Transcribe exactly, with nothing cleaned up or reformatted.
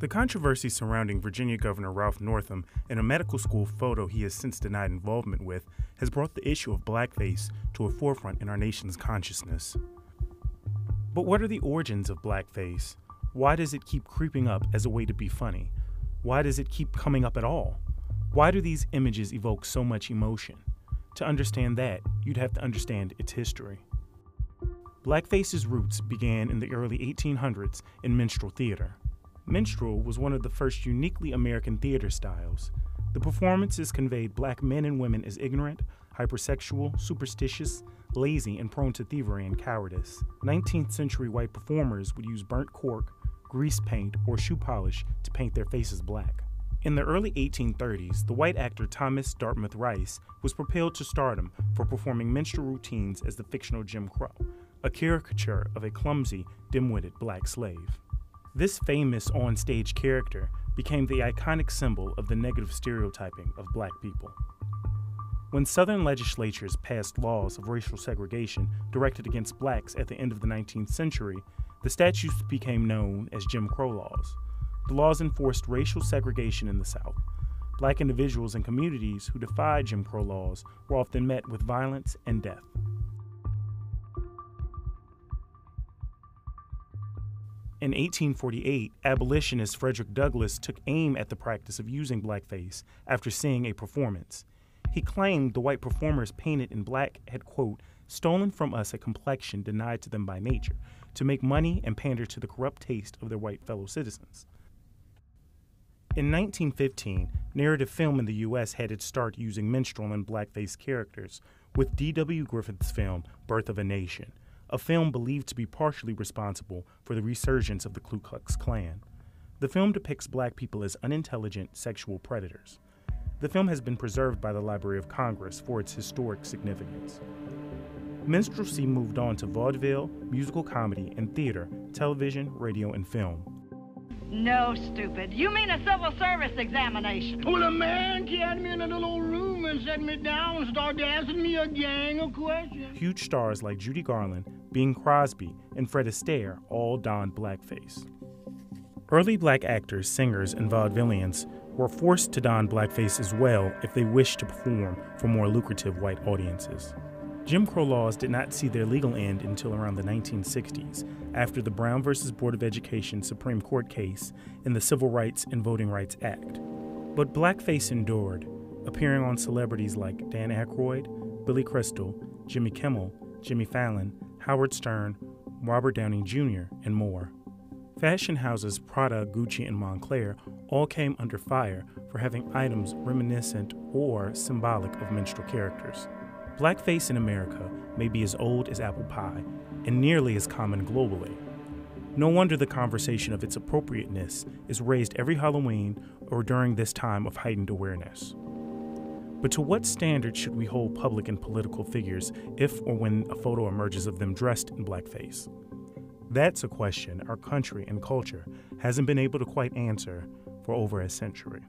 The controversy surrounding Virginia Governor Ralph Northam and a medical school photo he has since denied involvement with has brought the issue of blackface to a forefront in our nation's consciousness. But what are the origins of blackface? Why does it keep creeping up as a way to be funny? Why does it keep coming up at all? Why do these images evoke so much emotion? To understand that, you'd have to understand its history. Blackface's roots began in the early eighteen hundreds in minstrel theater. Minstrel was one of the first uniquely American theater styles. The performances conveyed black men and women as ignorant, hypersexual, superstitious, lazy, and prone to thievery and cowardice. nineteenth century white performers would use burnt cork, grease paint, or shoe polish to paint their faces black. In the early eighteen thirties, the white actor Thomas Dartmouth Rice was propelled to stardom for performing minstrel routines as the fictional Jim Crow, a caricature of a clumsy, dim-witted black slave. This famous on-stage character became the iconic symbol of the negative stereotyping of black people. When Southern legislatures passed laws of racial segregation directed against blacks at the end of the nineteenth century, the statutes became known as Jim Crow laws. The laws enforced racial segregation in the South. Black individuals and communities who defied Jim Crow laws were often met with violence and death. In eighteen forty-eight, abolitionist Frederick Douglass took aim at the practice of using blackface after seeing a performance. He claimed the white performers painted in black had, quote, stolen from us a complexion denied to them by nature, to make money and pander to the corrupt taste of their white fellow citizens. In nineteen fifteen, narrative film in the U S had its start using minstrel and blackface characters with D W Griffith's film, Birth of a Nation, a film believed to be partially responsible for the resurgence of the Ku Klux Klan. The film depicts black people as unintelligent sexual predators. The film has been preserved by the Library of Congress for its historic significance. Minstrelsy moved on to vaudeville, musical comedy, and theater, television, radio, and film. No, stupid. You mean a civil service examination? Well, a man carried me in a little room and set me down and started asking me a gang of questions. Huge stars like Judy Garland, Bing Crosby, and Fred Astaire all donned blackface. Early black actors, singers, and vaudevillians were forced to don blackface as well if they wished to perform for more lucrative white audiences. Jim Crow laws did not see their legal end until around the nineteen sixties, after the Brown versus Board of Education Supreme Court case and the Civil Rights and Voting Rights Act. But blackface endured, appearing on celebrities like Dan Aykroyd, Billy Crystal, Jimmy Kimmel, Jimmy Fallon, Howard Stern, Robert Downey Junior, and more. Fashion houses Prada, Gucci, and Montclair all came under fire for having items reminiscent or symbolic of minstrel characters. Blackface in America may be as old as apple pie and nearly as common globally. No wonder the conversation of its appropriateness is raised every Halloween or during this time of heightened awareness. But to what standard should we hold public and political figures if or when a photo emerges of them dressed in blackface? That's a question our country and culture hasn't been able to quite answer for over a century.